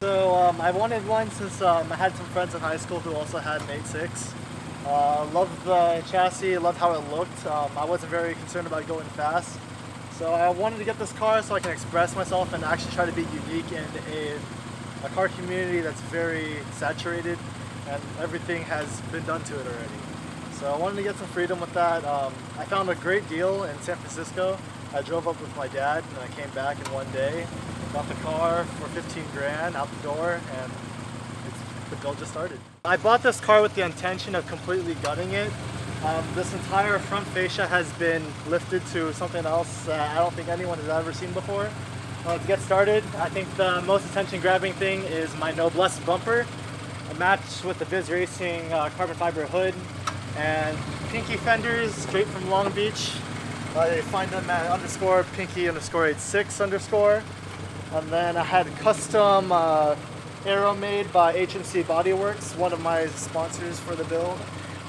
So I wanted one since I had some friends in high school who also had an 86. Loved the chassis, loved how it looked. I wasn't very concerned about going fast. So I wanted to get this car so I can express myself and actually try to be unique in a car community that's very saturated and everything has been done to it already. So I wanted to get some freedom with that. I found a great deal in San Francisco. I drove up with my dad and I came back in one day, bought the car for 15 grand out the door, and the goal just started. I bought this car with the intention of completely gutting it. This entire front fascia has been lifted to something else I don't think anyone has ever seen before. To get started, I think the most attention-grabbing thing is my Noblesse bumper, a match with the Viz Racing carbon fiber hood, and pinky fenders straight from Long Beach. You find them at _pinky_86_. And then I had custom aero made by HMC Body Works, one of my sponsors for the build.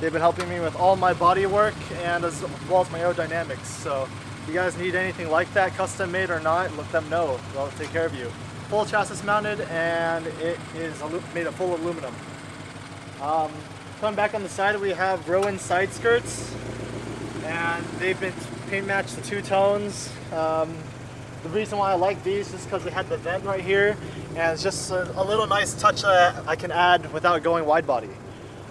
They've been helping me with all my body work and as well as my aerodynamics. So if you guys need anything like that, custom made or not, let them know. They'll take care of you. Full chassis mounted, and it is made of full aluminum. Coming back on the side, we have Rowen side skirts, and they've been paint matched to two tones. The reason why I like these is because they had the vent right here, and it's just a little nice touch that I can add without going wide body.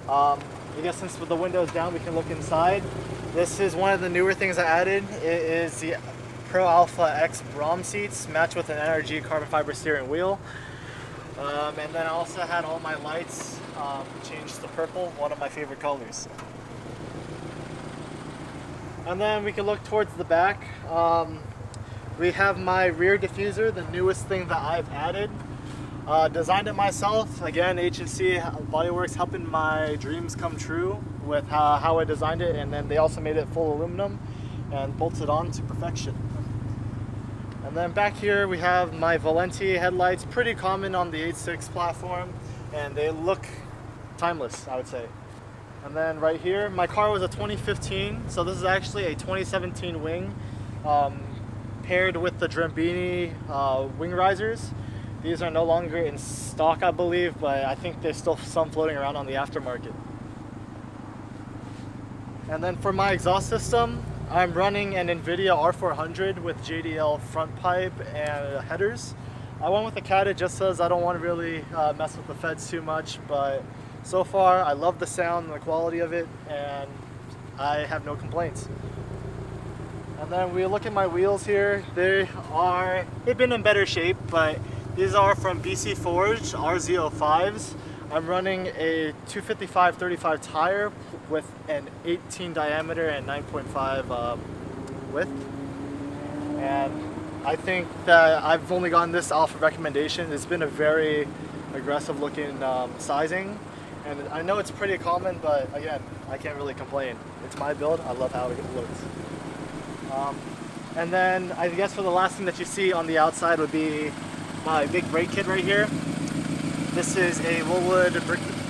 I guess since with the windows down, we can look inside. This is one of the newer things I added. It is the Pro Alpha X Braum seats matched with an NRG carbon fiber steering wheel. And then I also had all my lights changed to purple, one of my favorite colors. And then we can look towards the back. We have my rear diffuser, the newest thing that I've added. Designed it myself. Again, HMC Body Works helping my dreams come true with how I designed it, and then they also made it full aluminum and bolted on to perfection. And then back here we have my Valenti headlights, pretty common on the 86 platform, and they look timeless, I would say. And then right here, my car was a 2015, so this is actually a 2017 wing. Paired with the Drembini wing risers. These are no longer in stock, I believe, but I think there's still some floating around on the aftermarket. And then for my exhaust system, I'm running an Nvidia R400 with JDL front pipe and headers. I went with the Cata just because I don't want to really mess with the feds too much, but so far I love the sound and the quality of it, and I have no complaints. And then we look at my wheels here. They've been in better shape, but these are from BC Forge RZ05s. I'm running a 255/35 tire with an 18 diameter and 9.5 width. And I think that I've only gotten this off of recommendation. It's been a very aggressive looking sizing. And I know it's pretty common, but again, I can't really complain. It's my build, I love how it looks. And then I guess for the last thing that you see on the outside would be my big brake kit right here. This is a Wilwood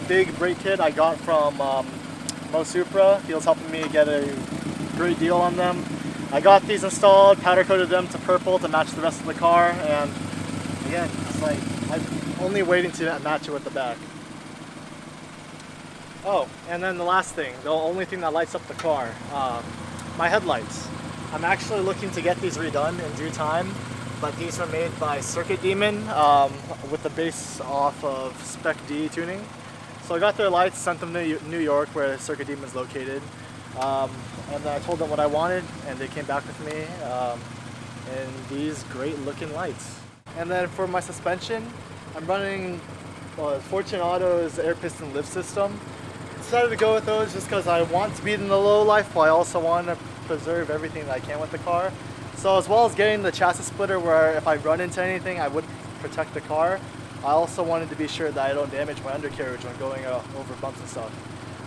big brake kit I got from Mo Supra. He was helping me get a great deal on them. I got these installed, powder coated them to purple to match the rest of the car, and again, it's like I'm only waiting to match it with the back. Oh, and then the last thing, the only thing that lights up the car, my headlights. I'm actually looking to get these redone in due time, but these were made by Circuit Demon with the base off of Spec D tuning. So I got their lights, sent them to New York where Circuit Demon's located, and then I told them what I wanted, and they came back with me in these great looking lights. And then for my suspension, I'm running Fortune Auto's air piston lift system. Decided to go with those just because I want to be in the low life, but I also want to preserve everything that I can with the car. So as well as getting the chassis splitter where if I run into anything I would protect the car, I also wanted to be sure that I don't damage my undercarriage when going over bumps and stuff.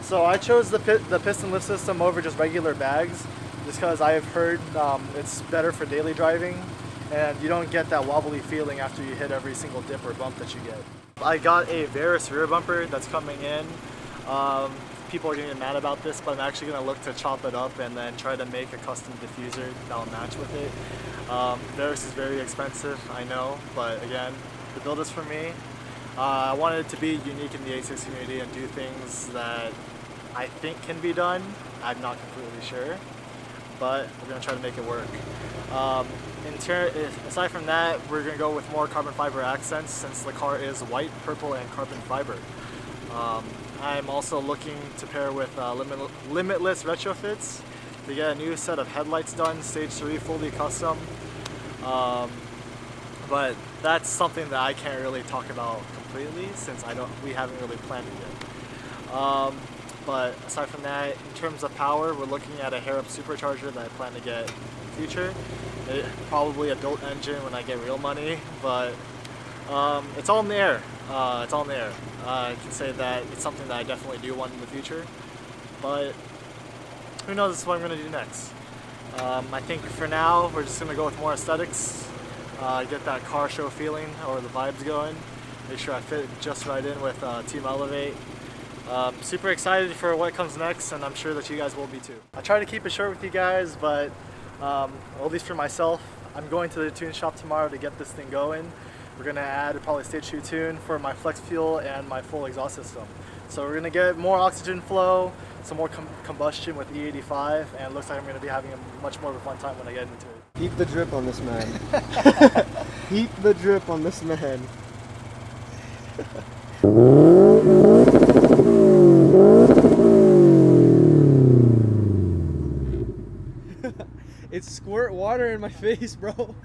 So I chose the piston lift system over just regular bags just because I've heard it's better for daily driving, and you don't get that wobbly feeling after you hit every single dip or bump that you get. I got a Varis rear bumper that's coming in. People are getting mad about this, but I'm actually going to look to chop it up and then try to make a custom diffuser that'll match with it. Varis is very expensive, I know, but again, the build is for me. I wanted to be unique in the A6 community and do things that I think can be done. I'm not completely sure, but we're going to try to make it work. Aside from that, we're going to go with more carbon fiber accents since the car is white, purple, and carbon fiber. I'm also looking to pair with limitless retrofits to get a new set of headlights done, stage 3 fully custom. But that's something that I can't really talk about completely since we haven't really planned it yet. But aside from that, in terms of power, we're looking at a Harup supercharger that I plan to get in the future. Probably a built engine when I get real money, but it's all in the air. I can say that it's something that I definitely do want in the future, but who knows what I'm going to do next. I think for now we're just going to go with more aesthetics, get that car show feeling or the vibes going, make sure I fit just right in with Team Elevate. Super excited for what comes next, and I'm sure that you guys will be too. I try to keep it short with you guys, but at least for myself, I'm going to the tune shop tomorrow to get this thing going. We're going to add probably stage 2 tune for my flex fuel and my full exhaust system. So we're going to get more oxygen flow, some more combustion with E85, and it looks like I'm going to be having a much more of a fun time when I get into it. Keep the drip on this man. Keep the drip on this man. It squirt water in my face, bro.